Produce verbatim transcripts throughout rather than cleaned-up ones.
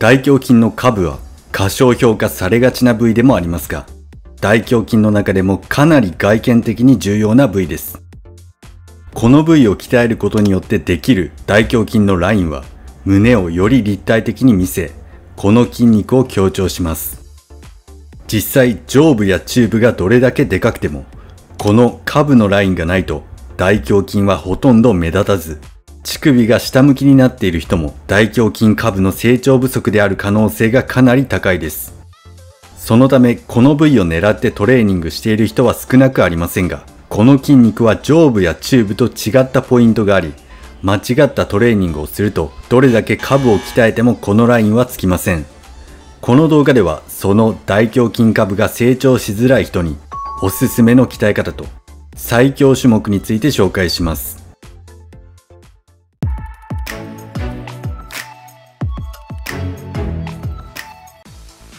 大胸筋の下部は過小評価されがちな部位でもありますが、大胸筋の中でもかなり外見的に重要な部位です。この部位を鍛えることによってできる大胸筋のラインは胸をより立体的に見せ、この筋肉を強調します。実際上部や中部がどれだけでかくても、この下部のラインがないと大胸筋はほとんど目立たず、乳首が下向きになっている人も大胸筋下部の成長不足である可能性がかなり高いです。そのためこの部位を狙ってトレーニングしている人は少なくありませんが、この筋肉は上部や中部と違ったポイントがあり、間違ったトレーニングをするとどれだけ下部を鍛えてもこのラインはつきません。この動画ではその大胸筋下部が成長しづらい人におすすめの鍛え方と最強種目について紹介します。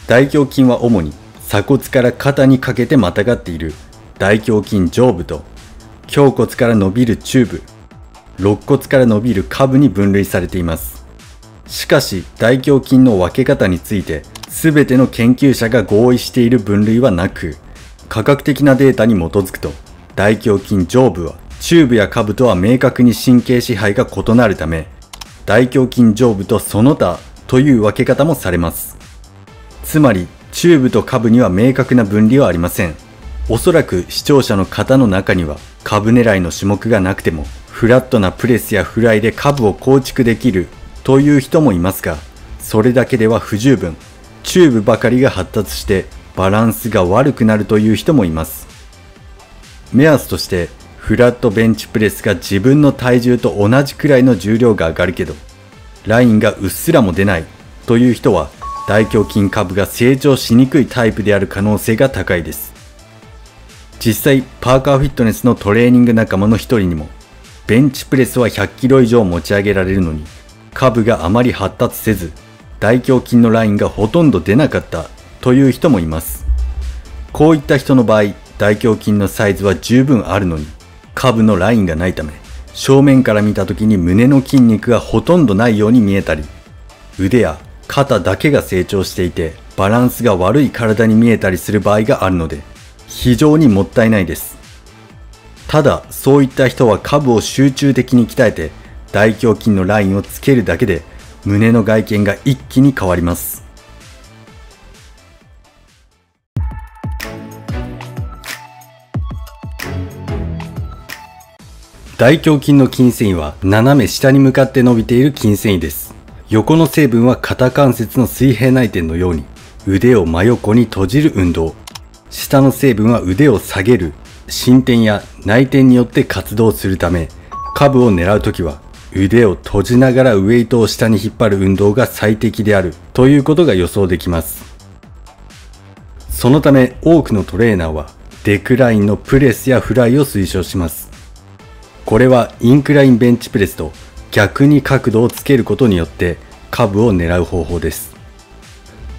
大胸筋は主に鎖骨から肩にかけてまたがっている大胸筋上部と胸骨から伸びる中部、肋骨から伸びる下部に分類されています。しかし大胸筋の分け方について全ての研究者が合意している分類はなく、科学的なデータに基づくと大胸筋上部は中部や下部とは明確に神経支配が異なるため、大胸筋上部とその他という分け方もされます。つまり中部と下部には明確な分離はありません。おそらく視聴者の方の中には下部狙いの種目がなくてもフラットなプレスやフライで下部を構築できるという人もいますが、それだけでは不十分、中部ばかりが発達してバランスが悪くなるという人もいます。目安としてフラットベンチプレスが自分の体重と同じくらいの重量が上がるけどラインがうっすらも出ないという人は大胸筋下部が成長しにくいタイプである可能性が高いです。実際パーカーフィットネスのトレーニング仲間の一人にも、ベンチプレスはひゃっキロ以上持ち上げられるのに下部があまり発達せず大胸筋のラインがほとんど出なかったという人もいます。こういった人の場合大胸筋のサイズは十分あるのに下部のラインがないため、正面から見た時に胸の筋肉がほとんどないように見えたり、腕や肩だけが成長していてバランスが悪い体に見えたりする場合があるので非常にもったいないです。ただそういった人は下部を集中的に鍛えて大胸筋のラインをつけるだけで胸の外見が一気に変わります。大胸筋の筋繊維は斜め下に向かって伸びている筋繊維です。横の成分は肩関節の水平内転のように腕を真横に閉じる運動、下の成分は腕を下げる伸転や内転によって活動するため、下部を狙うときは腕を閉じながらウエイトを下に引っ張る運動が最適であるということが予想できます。そのため多くのトレーナーはデクラインのプレスやフライを推奨します。これはインクラインベンチプレスと逆に角度をつけることによって下部を狙う方法です。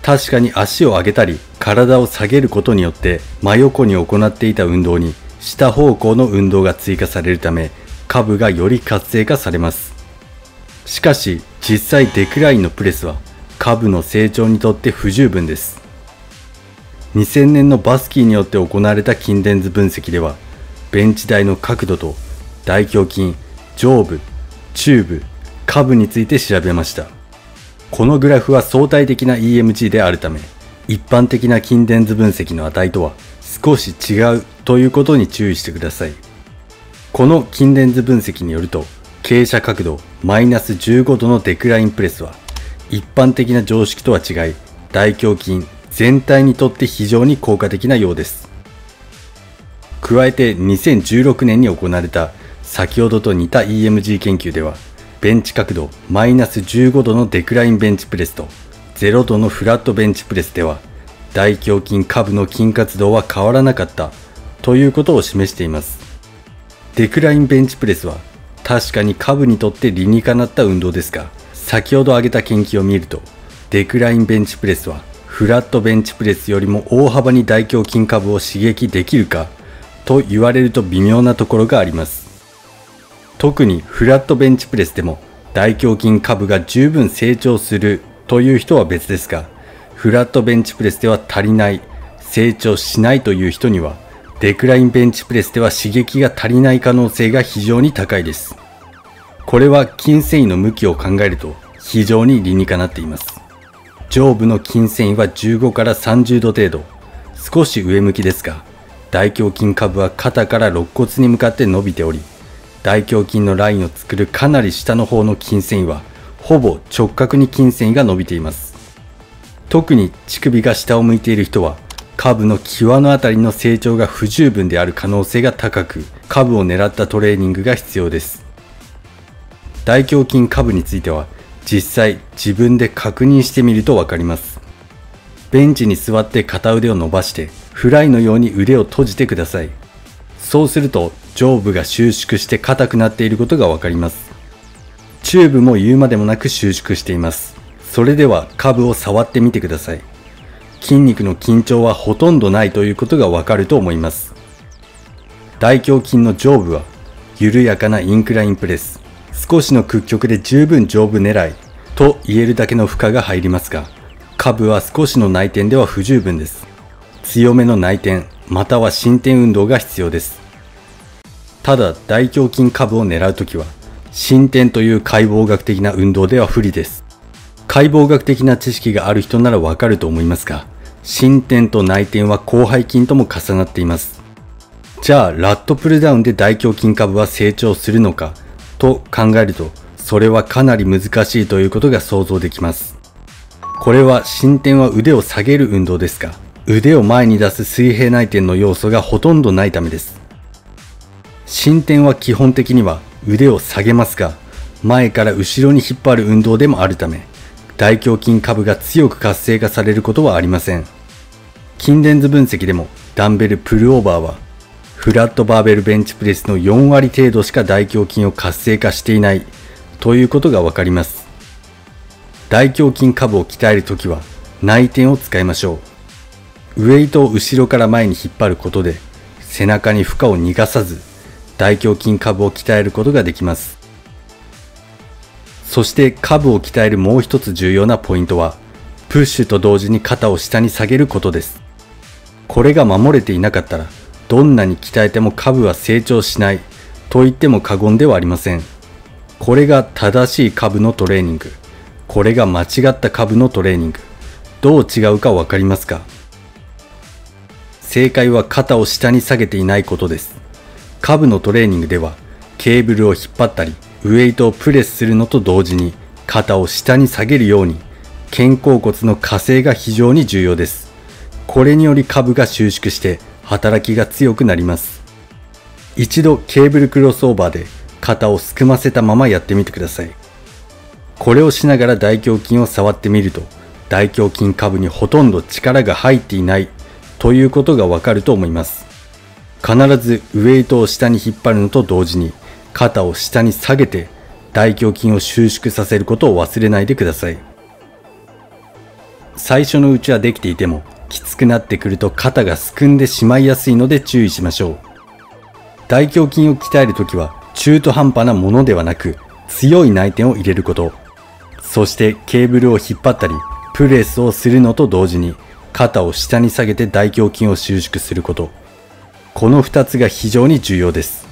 確かに足を上げたり体を下げることによって真横に行っていた運動に下方向の運動が追加されるため下部がより活性化されます。しかし実際デクラインのプレスは下部の成長にとって不十分です。にせんねんのバスキーによって行われた筋電図分析では、ベンチ台の角度と大胸筋上部中部下部について調べました。このグラフは相対的な イーエムジー であるため一般的な筋電図分析の値とは少し違うということに注意してください。この筋電図分析によると、傾斜角度マイナスじゅうごどのデクラインプレスは一般的な常識とは違い大胸筋全体にとって非常に効果的なようです。加えてにせんじゅうろくねんに行われた先ほどと似た イーエムジー 研究では、ベンチ角度マイナスじゅうごどのデクラインベンチプレスとゼロどのフラットベンチプレスでは、大胸筋下部の筋活動は変わらなかったということを示しています。デクラインベンチプレスは確かに下部にとって理にかなった運動ですが、先ほど挙げた研究を見ると、デクラインベンチプレスはフラットベンチプレスよりも大幅に大胸筋下部を刺激できるかと言われると微妙なところがあります。特にフラットベンチプレスでも大胸筋下部が十分成長するという人は別ですが、フラットベンチプレスでは足りない、成長しないという人には、デクラインベンチプレスでは刺激が足りない可能性が非常に高いです。これは筋繊維の向きを考えると非常に理にかなっています。上部の筋繊維はじゅうごからさんじゅうど程度、少し上向きですが、大胸筋下部は肩から肋骨に向かって伸びており、大胸筋のラインを作るかなり下の方の筋繊維は、ほぼ直角に筋繊維が伸びています。特に乳首が下を向いている人は、下部の際のあたりの成長が不十分である可能性が高く、下部を狙ったトレーニングが必要です。大胸筋下部については、実際自分で確認してみるとわかります。ベンチに座って片腕を伸ばして、フライのように腕を閉じてください。そうすると上部が収縮して硬くなっていることがわかります。中部も言うまでもなく収縮しています。それでは下部を触ってみてください。筋肉の緊張はほとんどないということがわかると思います。大胸筋の上部は緩やかなインクラインプレス、少しの屈曲で十分上部狙いと言えるだけの負荷が入りますが、下部は少しの内転では不十分です。強めの内転または伸展運動が必要です。ただ大胸筋下部を狙うときは、伸展という解剖学的な運動では不利です。解剖学的な知識がある人ならわかると思いますが、伸展と内転は広背筋とも重なっています。じゃあラットプルダウンで大胸筋下部は成長するのかと考えると、それはかなり難しいということが想像できます。これは伸展は腕を下げる運動ですが、腕を前に出す水平内転の要素がほとんどないためです。伸展は基本的には腕を下げますが、前から後ろに引っ張る運動でもあるため、大胸筋下部が強く活性化されることはありません。筋電図分析でもダンベルプルオーバーは、フラットバーベルベンチプレスのよんわり程度しか大胸筋を活性化していないということがわかります。大胸筋下部を鍛えるときは内転を使いましょう。ウェイトを後ろから前に引っ張ることで、背中に負荷を逃がさず、大胸筋下部を鍛えることができます。そして下部を鍛えるもう一つ重要なポイントは、プッシュと同時に肩を下に下げることです。これが守れていなかったら、どんなに鍛えても下部は成長しないと言っても過言ではありません。これが正しい下部のトレーニング。これが間違った下部のトレーニング。どう違うかわかりますか？正解は肩を下に下げていないことです。下部のトレーニングでは、ケーブルを引っ張ったり、ウエイトをプレスするのと同時に、肩を下に下げるように、肩甲骨の下制が非常に重要です。これにより下部が収縮して、働きが強くなります。一度ケーブルクロスオーバーで、肩をすくませたままやってみてください。これをしながら大胸筋を触ってみると、大胸筋下部にほとんど力が入っていない、ということがわかると思います。必ずウエイトを下に引っ張るのと同時に、肩を下に下げて大胸筋を収縮させることを忘れないでください。最初のうちはできていても、きつくなってくると肩がすくんでしまいやすいので注意しましょう。大胸筋を鍛えるときは中途半端なものではなく、強い内転を入れること。そしてケーブルを引っ張ったり、プレスをするのと同時に、肩を下に下げて大胸筋を収縮すること。このふたつが非常に重要です。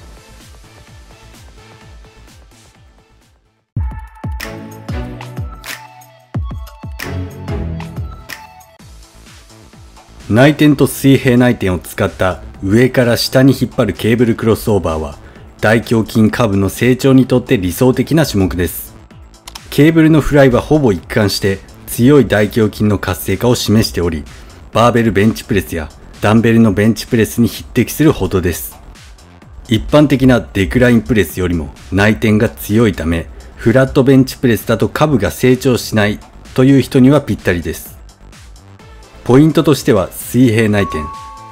内転と水平内転を使った上から下に引っ張るケーブルクロスオーバーは、大胸筋下部の成長にとって理想的な種目です。ケーブルのフライはほぼ一貫して、強い大胸筋の活性化を示しており、バーベルベンチプレスやダンベルのベンチプレスに匹敵するほどです。一般的なデクラインプレスよりも内転が強いため、フラットベンチプレスだと下部が成長しないという人にはぴったりです。ポイントとしては水平内転。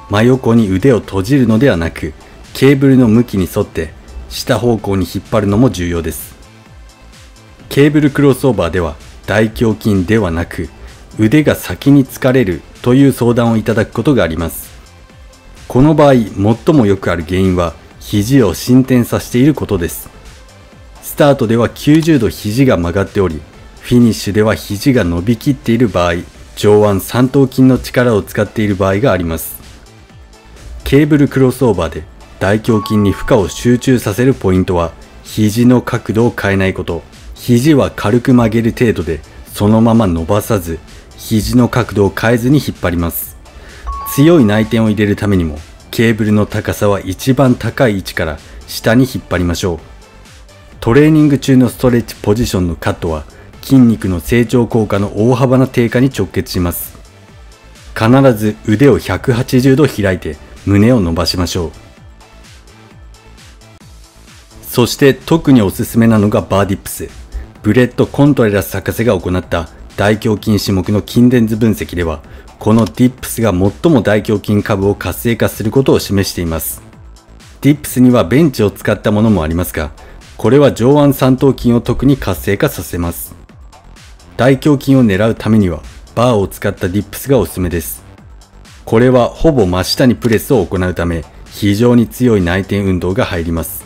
真横に腕を閉じるのではなく、ケーブルの向きに沿って下方向に引っ張るのも重要です。ケーブルクロスオーバーでは、大胸筋ではなく腕が先に疲れるという相談をいただくことがあります。この場合、最もよくある原因は肘を伸展させていることです。スタートではきゅうじゅうど肘が曲がっており、フィニッシュでは肘が伸びきっている場合、上腕三頭筋の力を使っている場合があります。ケーブルクロスオーバーで大胸筋に負荷を集中させるポイントは、肘の角度を変えないこと。肘は軽く曲げる程度でそのまま伸ばさず、肘の角度を変えずに引っ張ります。強い内転を入れるためにも、ケーブルの高さは一番高い位置から下に引っ張りましょう。トレーニング中のストレッチポジションのカットは、筋肉の成長効果の大幅な低下に直結します。必ず腕をひゃくはちじゅうど開いて胸を伸ばしましょう。そして特におすすめなのがバーディップス。ブレット・コントレラス博士が行った大胸筋種目の筋電図分析では、このディップスが最も大胸筋下部を活性化することを示しています。ディップスにはベンチを使ったものもありますが、これは上腕三頭筋を特に活性化させます。大胸筋を狙うためには、バーを使ったディップスがおすすめです。これはほぼ真下にプレスを行うため、非常に強い内転運動が入ります。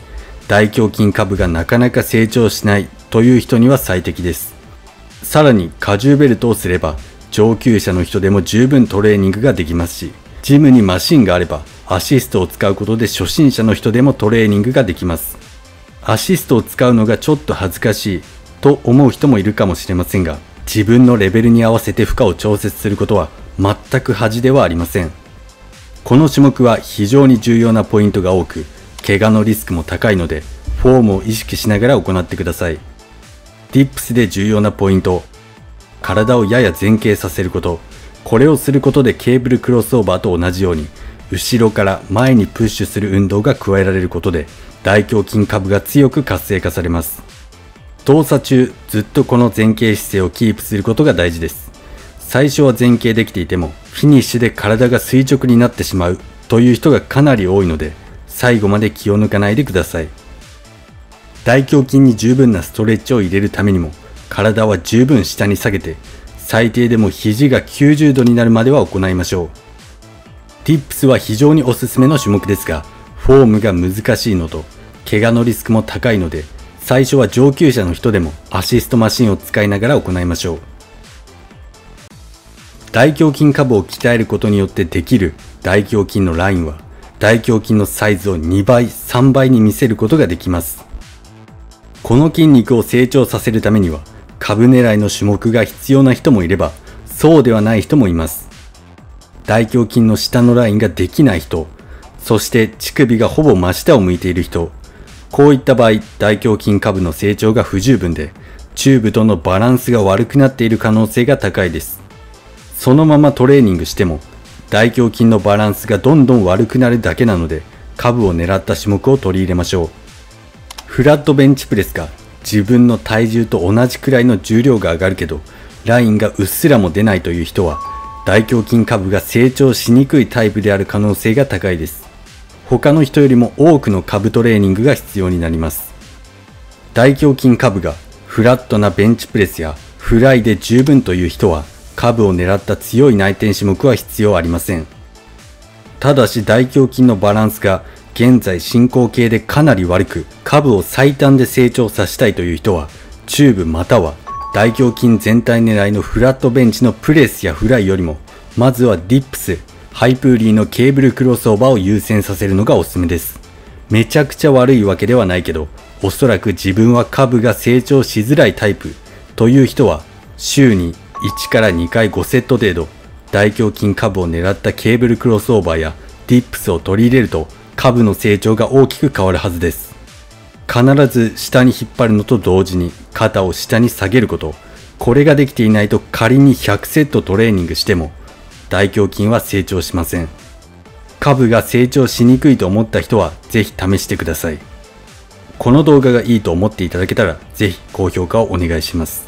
大胸筋下部がなかなか成長しないという人には最適です。さらに荷重ベルトをすれば、上級者の人でも十分トレーニングができますし、ジムにマシンがあればアシストを使うことで初心者の人でもトレーニングができます。アシストを使うのがちょっと恥ずかしいと思う人もいるかもしれませんが、自分のレベルに合わせて負荷を調節することは全く恥ではありません。この種目は非常に重要なポイントが多く、怪我のリスクも高いので、フォームを意識しながら行ってください。ディップスで重要なポイント、体をやや前傾させること。これをすることで、ケーブルクロスオーバーと同じように後ろから前にプッシュする運動が加えられることで、大胸筋下部が強く活性化されます。動作中ずっとこの前傾姿勢をキープすることが大事です。最初は前傾できていても、フィニッシュで体が垂直になってしまうという人がかなり多いので、最後まで気を抜かないでください。大胸筋に十分なストレッチを入れるためにも、体は十分下に下げて、最低でも肘がきゅうじゅうどになるまでは行いましょう。ディップスは非常におすすめの種目ですが、フォームが難しいのと、怪我のリスクも高いので、最初は上級者の人でもアシストマシンを使いながら行いましょう。大胸筋下部を鍛えることによってできる大胸筋のラインは、大胸筋のサイズをにばい、さんばいに見せることができます。この筋肉を成長させるためには、下部狙いの種目が必要な人もいれば、そうではない人もいます。大胸筋の下のラインができない人、そして乳首がほぼ真下を向いている人、こういった場合、大胸筋下部の成長が不十分で、中部とのバランスが悪くなっている可能性が高いです。そのままトレーニングしても、大胸筋のバランスがどんどん悪くなるだけなので、下部を狙った種目を取り入れましょう。フラットベンチプレスが自分の体重と同じくらいの重量が上がるけど、ラインがうっすらも出ないという人は、大胸筋下部が成長しにくいタイプである可能性が高いです。他の人よりも多くの下部トレーニングが必要になります。大胸筋下部がフラットなベンチプレスやフライで十分という人は、下部を狙った強い内転種目は必要ありません。ただし大胸筋のバランスが現在進行形でかなり悪く、下部を最短で成長させたいという人は、中部または大胸筋全体狙いのフラットベンチのプレスやフライよりも、まずはディップス、ハイプーリーのケーブルクロスオーバーを優先させるのがおすすめです。めちゃくちゃ悪いわけではないけど、おそらく自分は下部が成長しづらいタイプという人は、週にいちからにかいごセット程度、大胸筋下部を狙ったケーブルクロスオーバーやディップスを取り入れると、下部の成長が大きく変わるはずです。必ず下に引っ張るのと同時に肩を下に下げること。これができていないと、仮にひゃくセットトレーニングしても大胸筋は成長しません。下部が成長しにくいと思った人はぜひ試してください。この動画がいいと思っていただけたら、ぜひ高評価をお願いします。